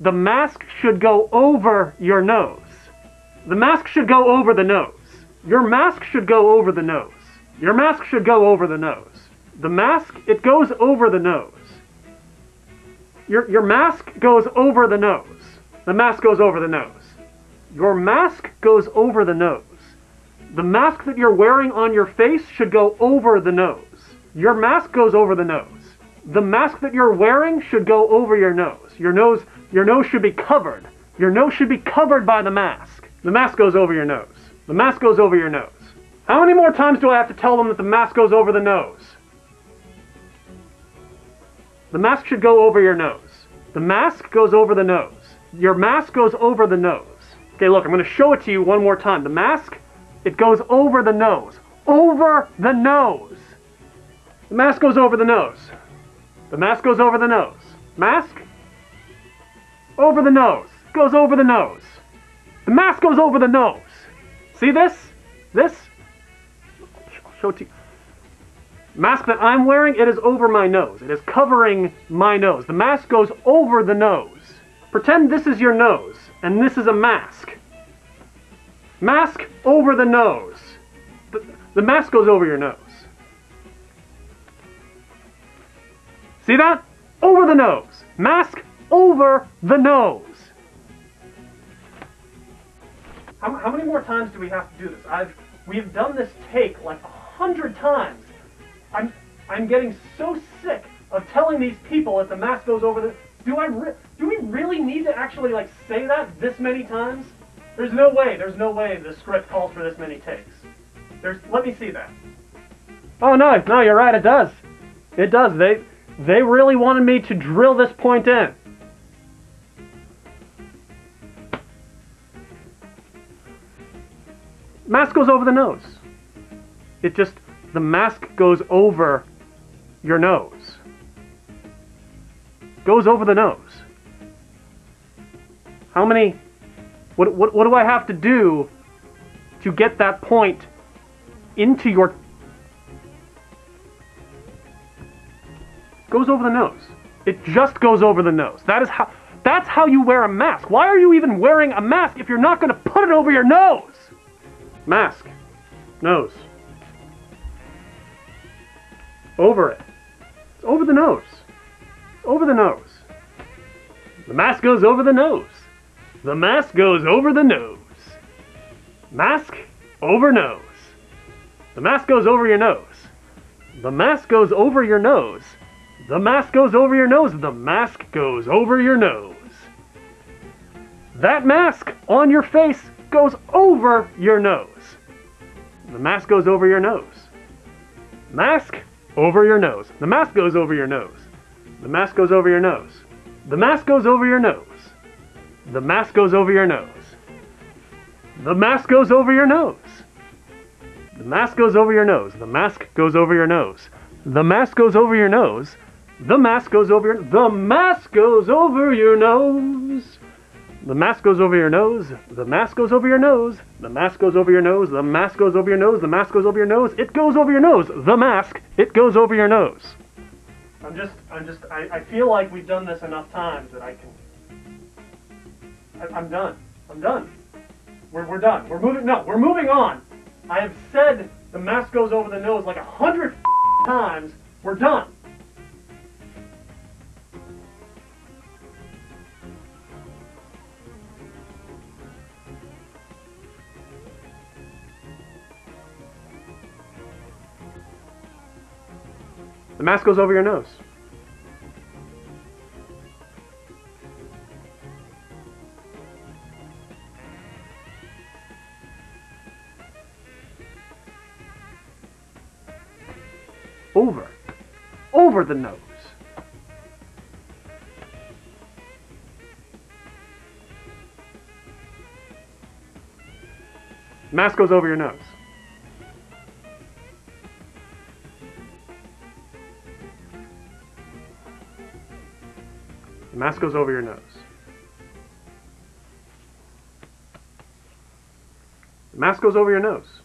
the mask should go over your nose. The mask should go over the nose. Your mask should go over the nose. Your mask should go over the nose. The mask, it goes over the nose. Your mask goes over the nose. The mask goes over the nose. Your mask goes over the nose. The mask that you're wearing on your face should go over the nose. Your mask goes over the nose. The mask that you're wearing should go over your nose. Your nose should be covered. Your nose should be covered by the mask. The mask goes over your nose. The mask goes over your nose. How many more times do I have to tell them that the mask goes over the nose? The mask should go over your nose. The mask goes over the nose. Your mask goes over the nose. Okay, look, I'm going to show it to you one more time. The mask, it goes over the nose. Over the nose. The mask goes over the nose. The mask goes over the nose. Mask, over the nose, goes over the nose. The mask goes over the nose. See this? This? I'll show it to you. Mask that I'm wearing, it is over my nose. It is covering my nose. The mask goes over the nose. Pretend this is your nose, and this is a mask. Mask over the nose. The mask goes over your nose. See that? Over the nose. Mask over the nose. How many more times do we have to do this? We've done this take like 100 times. I'm getting so sick of telling these people that the mask goes over the... Do we really need to actually like say that this many times? There's no way the script calls for this many takes. Let me see that. Oh no, you're right, it does. It does. They really wanted me to drill this point in. Mask goes over the nose. The mask goes over your nose. Goes over the nose. How many, what do I have to do to get that point into your... Goes over the nose. It just goes over the nose. That's how you wear a mask. Why are you even wearing a mask if you're not going to put it over your nose? Mask. Nose. Over it. It's over the nose. Over the nose. The mask goes over the nose. The mask goes over the nose. Mask over nose. The mask goes over your nose. The mask goes over your nose. The mask goes over your nose. The mask goes over your nose. That mask on your face goes over your nose. The mask goes over your nose. Mask over your nose. The mask goes over your nose. The mask goes over your nose. The mask goes over your nose. The mask goes over your nose. The mask goes over your nose. The mask goes over your nose. The mask goes over your nose. The mask goes over your nose. The mask goes over your... The mask goes over your nose. The mask goes over your nose. The mask goes over your nose. The mask goes over your nose. The mask goes over your nose. The mask goes over your nose. It goes over your nose. The mask. It goes over your nose. I feel like we've done this enough times that I can... I'm done. We're done. We're moving on. I have said the mask goes over the nose like 100 times. We're done. The mask goes over your nose. Over the nose. Mask goes over your nose. The mask goes over your nose. The mask goes over your nose.